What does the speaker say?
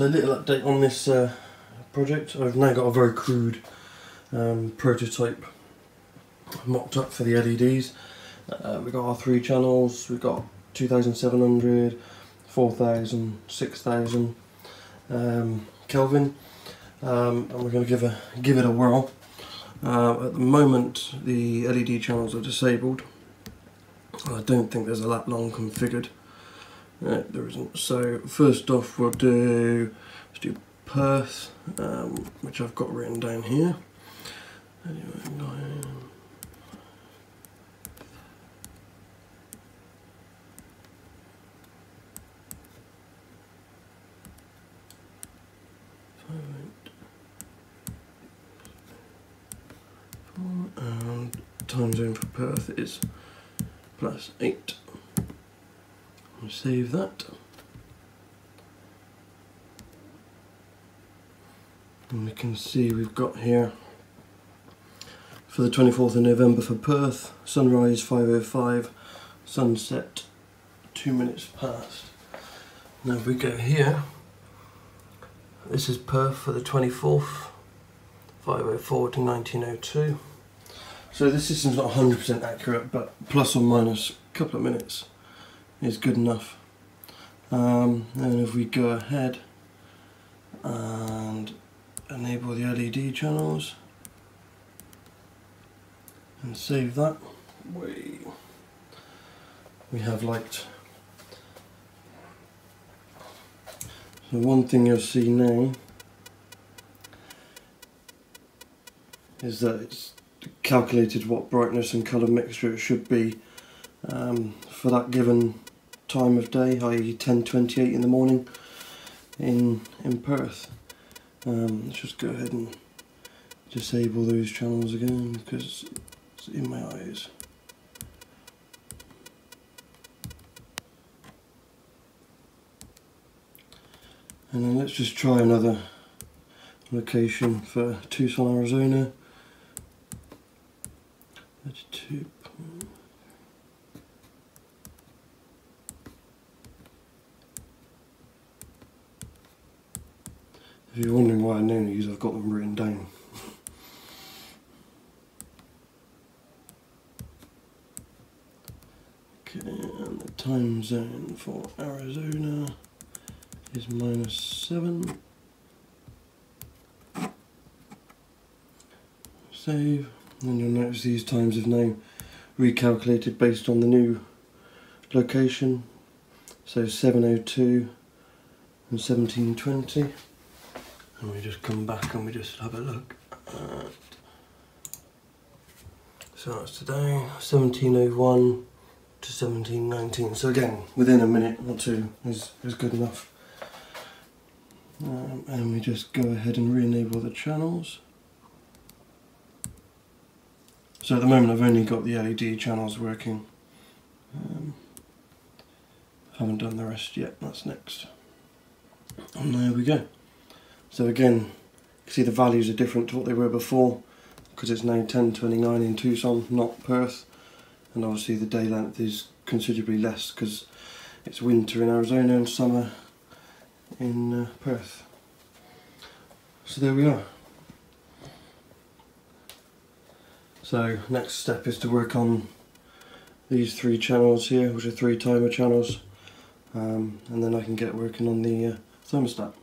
So a little update on this project. I've now got a very crude prototype mocked up for the LEDs. We've got our three channels, we've got 2700, 4000, 6000 Kelvin, and we're going to give it a whirl. At the moment the LED channels are disabled. I don't think there's a lap long configured. No, there isn't. So first off we'll do, let's do Perth, which I've got written down here. Anyway, and time zone for Perth is +8. We'll save that. And we can see we've got here for the 24th of November for Perth, sunrise 5:05, sunset 2 minutes past. Now if we go here, this is Perth for the 24th, 5:04 to 19:02. So this system's not 100% accurate, but plus or minus a couple of minutes is good enough. And if we go ahead and enable the LED channels and save that, we have light. So one thing you'll see now is that it's calculated what brightness and colour mixture it should be for that given time of day, i.e. 10:28 in the morning in Perth. Let's just go ahead and disable those channels again because it's in my eyes. And then let's just try another location for Tucson, Arizona. 32. If you're wondering why I know these, I've got them written down. Okay, and the time zone for Arizona is -7. Save. And you'll notice these times have now recalculated based on the new location, so 7:02 and 17:20. And we just come back and we just have a look at, so that's today, 17:01 to 17:19. So again, within a minute or two is good enough. And we just go ahead and re-enable the channels. So at the moment I've only got the LED channels working. Haven't done the rest yet, that's next. And there we go. So again, you can see the values are different to what they were before because it's now 10:29 in Tucson, not Perth. And obviously the day length is considerably less because it's winter in Arizona and summer in Perth. So there we are. So next step is to work on these three channels here, which are 3 timer channels, and then I can get working on the thermostat.